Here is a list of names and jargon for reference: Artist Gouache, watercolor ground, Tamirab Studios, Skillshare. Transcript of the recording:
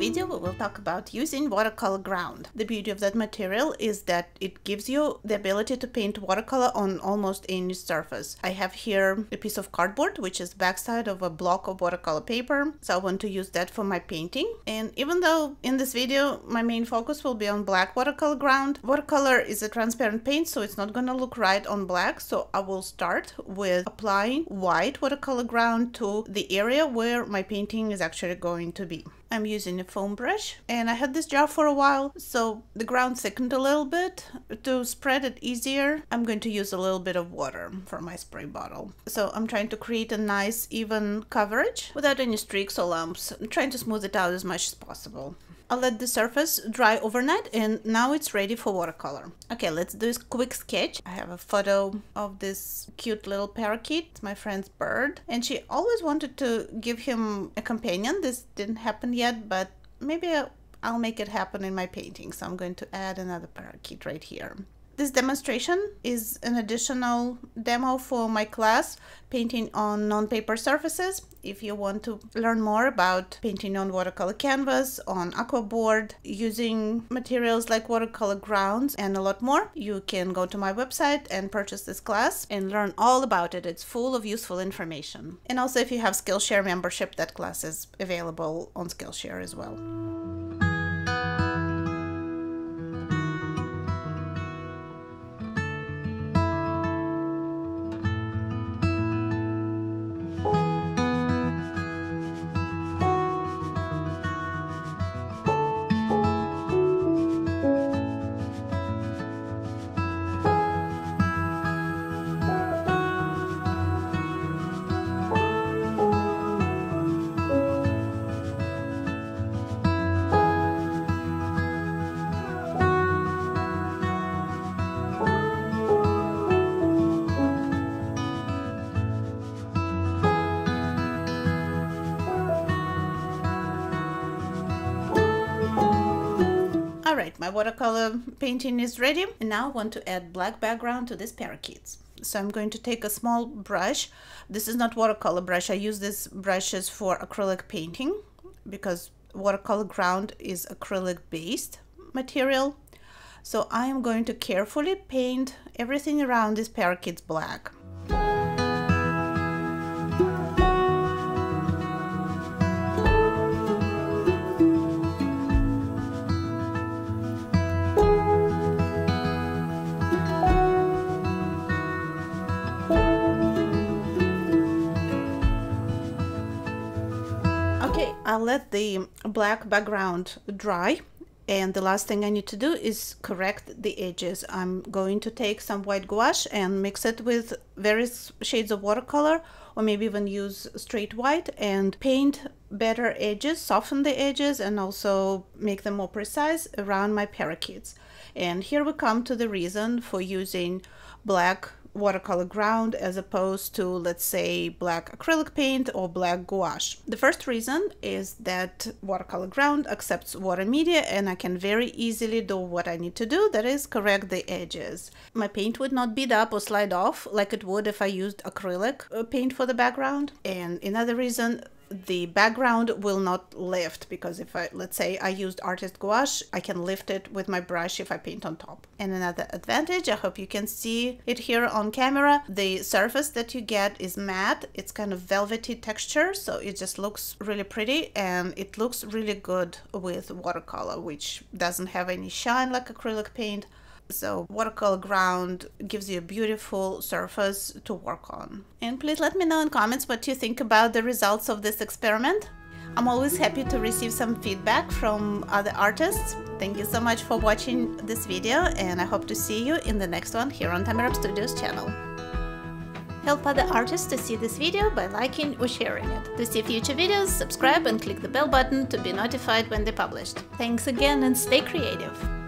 video we will talk about using watercolor ground. The beauty of that material is that it gives you the ability to paint watercolor on almost any surface. I have here a piece of cardboard, which is backside of a block of watercolor paper, so I want to use that for my painting. And even though in this video my main focus will be on black watercolor ground, watercolor is a transparent paint, so it's not going to look right on black, so I will start with applying white watercolor ground to the area where my painting is actually going to be. I'm using a foam brush, and I had this jar for a while, so the ground thickened a little bit. To spread it easier, I'm going to use a little bit of water for my spray bottle. So I'm trying to create a nice even coverage without any streaks or lumps. I'm trying to smooth it out as much as possible. I'll let the surface dry overnight, and now it's ready for watercolor. Okay, let's do a quick sketch. I have a photo of this cute little parakeet. It's my friend's bird, and she always wanted to give him a companion. This didn't happen yet, but maybe I'll make it happen in my painting. So I'm going to add another parakeet right here. This demonstration is an additional demo for my class, Painting on Non-Paper Surfaces. If you want to learn more about painting on watercolor canvas, on aqua board, using materials like watercolor grounds, and a lot more, you can go to my website and purchase this class and learn all about it. It's full of useful information. And also, if you have Skillshare membership, that class is available on Skillshare as well. Alright, my watercolor painting is ready, and now I want to add black background to these parakeets. So I'm going to take a small brush. This is not watercolor brush. I use these brushes for acrylic painting because watercolor ground is acrylic based material. So I am going to carefully paint everything around these parakeets black. I'll let the black background dry, and the last thing I need to do is correct the edges. I'm going to take some white gouache and mix it with various shades of watercolor, or maybe even use straight white, and paint better edges, soften the edges, and also make them more precise around my parakeets. And here we come to the reason for using black watercolor ground as opposed to, let's say, black acrylic paint or black gouache. The first reason is that watercolor ground accepts water media, and I can very easily do what I need to do, that is correct the edges. My paint would not bead up or slide off like it would if I used acrylic paint for the background. And another reason, the background will not lift, because if I, let's say, I used Artist Gouache, I can lift it with my brush if I paint on top. And another advantage, I hope you can see it here on camera, the surface that you get is matte. It's kind of velvety texture, so it just looks really pretty, and it looks really good with watercolor, which doesn't have any shine like acrylic paint. So watercolor ground gives you a beautiful surface to work on. And please let me know in comments what you think about the results of this experiment. I'm always happy to receive some feedback from other artists. Thank you so much for watching this video, and I hope to see you in the next one here on Tamirab Studios channel. Help other artists to see this video by liking or sharing it. To see future videos, subscribe and click the bell button to be notified when they're published. Thanks again, and stay creative!